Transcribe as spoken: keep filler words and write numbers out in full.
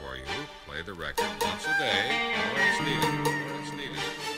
For you, play the record once a day, or it's needed, or it's needed.